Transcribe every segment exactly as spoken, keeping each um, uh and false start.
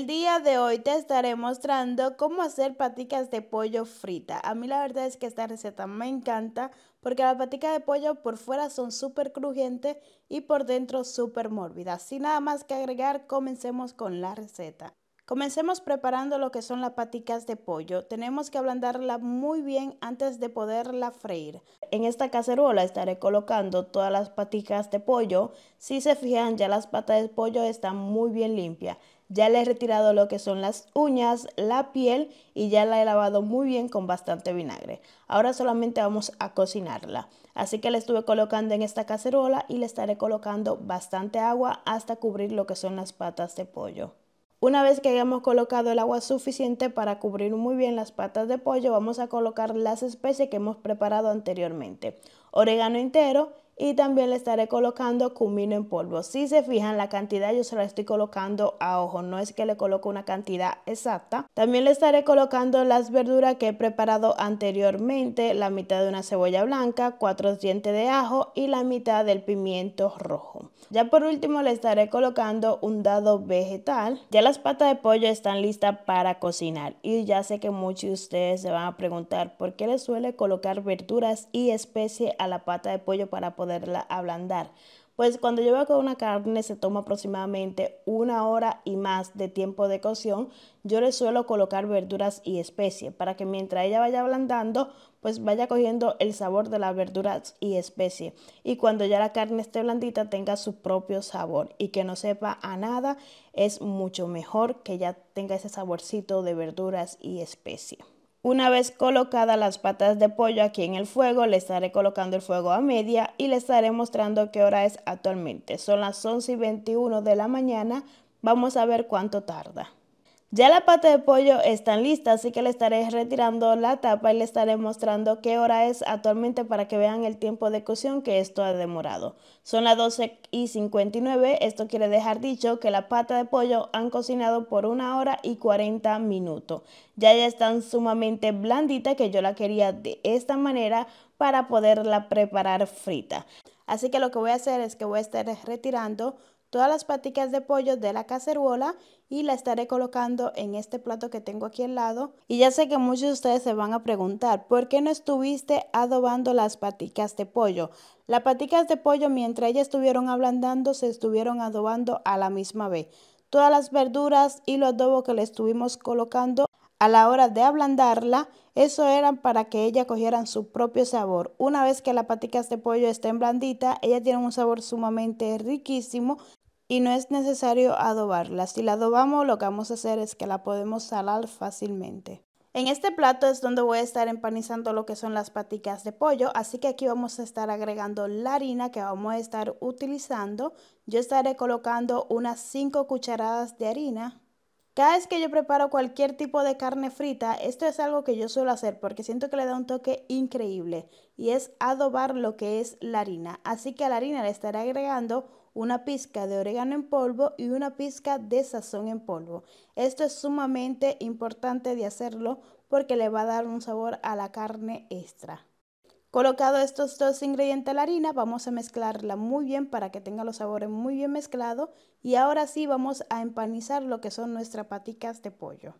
El día de hoy te estaré mostrando cómo hacer paticas de pollo frita. A mí la verdad es que esta receta me encanta porque las paticas de pollo por fuera son súper crujientes y por dentro súper mórbidas. Sin nada más que agregar, comencemos con la receta. Comencemos preparando lo que son las paticas de pollo. Tenemos que ablandarla muy bien antes de poderla freír. En esta cacerola estaré colocando todas las paticas de pollo. Si se fijan, ya las patas de pollo están muy bien limpias. Ya le he retirado lo que son las uñas, la piel y ya la he lavado muy bien con bastante vinagre. Ahora solamente vamos a cocinarla. Así que la estuve colocando en esta cacerola y le estaré colocando bastante agua hasta cubrir lo que son las patas de pollo. Una vez que hayamos colocado el agua suficiente para cubrir muy bien las patas de pollo, vamos a colocar las especias que hemos preparado anteriormente. Orégano entero y también le estaré colocando comino en polvo. Si se fijan, la cantidad yo se la estoy colocando a ojo, no es que le coloque una cantidad exacta. También le estaré colocando las verduras que he preparado anteriormente, la mitad de una cebolla blanca, cuatro dientes de ajo y la mitad del pimiento rojo. Ya por último le estaré colocando un dado vegetal. Ya las patas de pollo están listas para cocinar y ya sé que muchos de ustedes se van a preguntar por qué le suele colocar verduras y especias a la pata de pollo para poder poderla ablandar. Pues cuando yo hago una carne se toma aproximadamente una hora y más de tiempo de cocción, yo le suelo colocar verduras y especias para que mientras ella vaya ablandando, pues vaya cogiendo el sabor de las verduras y especias. Y cuando ya la carne esté blandita tenga su propio sabor y que no sepa a nada, es mucho mejor que ya tenga ese saborcito de verduras y especias. Una vez colocadas las patas de pollo aquí en el fuego, le estaré colocando el fuego a media y le estaré mostrando qué hora es actualmente. Son las once y veintiuno de la mañana, vamos a ver cuánto tarda. Ya las patas de pollo están listas, así que le estaré retirando la tapa y le estaré mostrando qué hora es actualmente para que vean el tiempo de cocción que esto ha demorado. Son las doce y cincuenta y nueve, esto quiere dejar dicho que las patas de pollo han cocinado por una hora y cuarenta minutos. Ya ya están sumamente blanditas, que yo la quería de esta manera para poderla preparar frita. Así que lo que voy a hacer es que voy a estar retirando todas las paticas de pollo de la cacerola y la estaré colocando en este plato que tengo aquí al lado. Y ya sé que muchos de ustedes se van a preguntar, ¿por qué no estuviste adobando las paticas de pollo? Las paticas de pollo, mientras ellas estuvieron ablandando, se estuvieron adobando a la misma vez. Todas las verduras y los adobos que le estuvimos colocando a la hora de ablandarla, eso era para que ella cogieran su propio sabor. Una vez que las paticas de pollo estén blanditas, ellas tienen un sabor sumamente riquísimo y no es necesario adobarla. Si la adobamos, lo que vamos a hacer es que la podemos salar fácilmente. En este plato es donde voy a estar empanizando lo que son las paticas de pollo, así que aquí vamos a estar agregando la harina que vamos a estar utilizando. Yo estaré colocando unas cinco cucharadas de harina. Cada vez que yo preparo cualquier tipo de carne frita, esto es algo que yo suelo hacer porque siento que le da un toque increíble y es adobar lo que es la harina. Así que a la harina le estaré agregando una pizca de orégano en polvo y una pizca de sazón en polvo. Esto es sumamente importante de hacerlo porque le va a dar un sabor a la carne extra. Colocado estos dos ingredientes a la harina, vamos a mezclarla muy bien para que tenga los sabores muy bien mezclados. Y ahora sí vamos a empanizar lo que son nuestras paticas de pollo.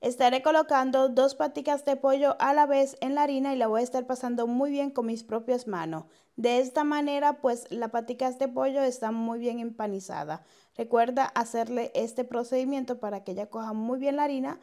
Estaré colocando dos paticas de pollo a la vez en la harina y la voy a estar pasando muy bien con mis propias manos. De esta manera pues las paticas de pollo están muy bien empanizadas. Recuerda hacerle este procedimiento para que ella coja muy bien la harina.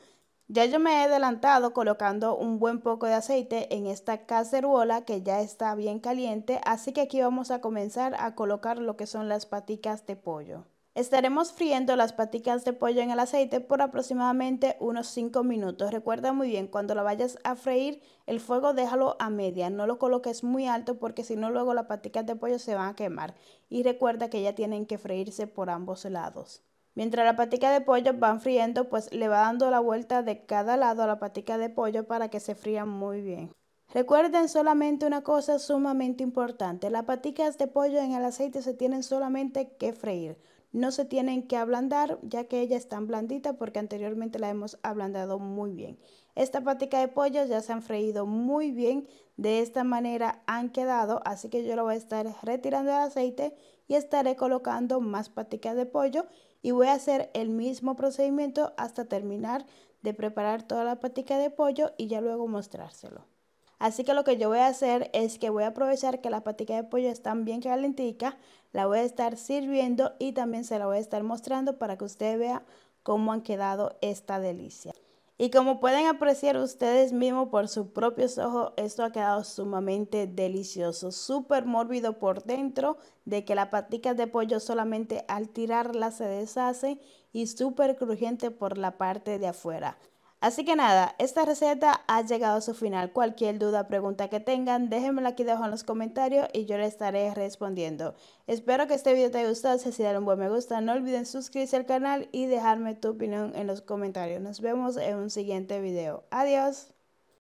Ya yo me he adelantado colocando un buen poco de aceite en esta cacerola que ya está bien caliente, así que aquí vamos a comenzar a colocar lo que son las paticas de pollo. Estaremos friendo las paticas de pollo en el aceite por aproximadamente unos cinco minutos. Recuerda muy bien, cuando la vayas a freír, el fuego déjalo a media, no lo coloques muy alto porque si no luego las paticas de pollo se van a quemar. Y recuerda que ya tienen que freírse por ambos lados. Mientras la patica de pollo van friendo, pues le va dando la vuelta de cada lado a la patica de pollo para que se fría muy bien. Recuerden solamente una cosa sumamente importante, las paticas de pollo en el aceite se tienen solamente que freír, no se tienen que ablandar ya que ellas están blanditas porque anteriormente la hemos ablandado muy bien. Esta patica de pollo ya se han freído muy bien, de esta manera han quedado, así que yo lo voy a estar retirando del aceite y estaré colocando más paticas de pollo. y voy a hacer el mismo procedimiento hasta terminar de preparar toda la patica de pollo y ya luego mostrárselo. Así que lo que yo voy a hacer es que voy a aprovechar que las paticas de pollo están bien calentitas, la voy a estar sirviendo y también se la voy a estar mostrando para que usted vea cómo han quedado esta delicia. Y como pueden apreciar ustedes mismos por sus propios ojos, esto ha quedado sumamente delicioso, súper mórbido por dentro, de que las paticas de pollo solamente al tirarlas se deshacen, y súper crujiente por la parte de afuera. Así que nada, esta receta ha llegado a su final. Cualquier duda o pregunta que tengan, déjenmela aquí debajo en los comentarios y yo les estaré respondiendo. Espero que este video te haya gustado, si dale un buen me gusta, no olviden suscribirse al canal y dejarme tu opinión en los comentarios. Nos vemos en un siguiente video. Adiós.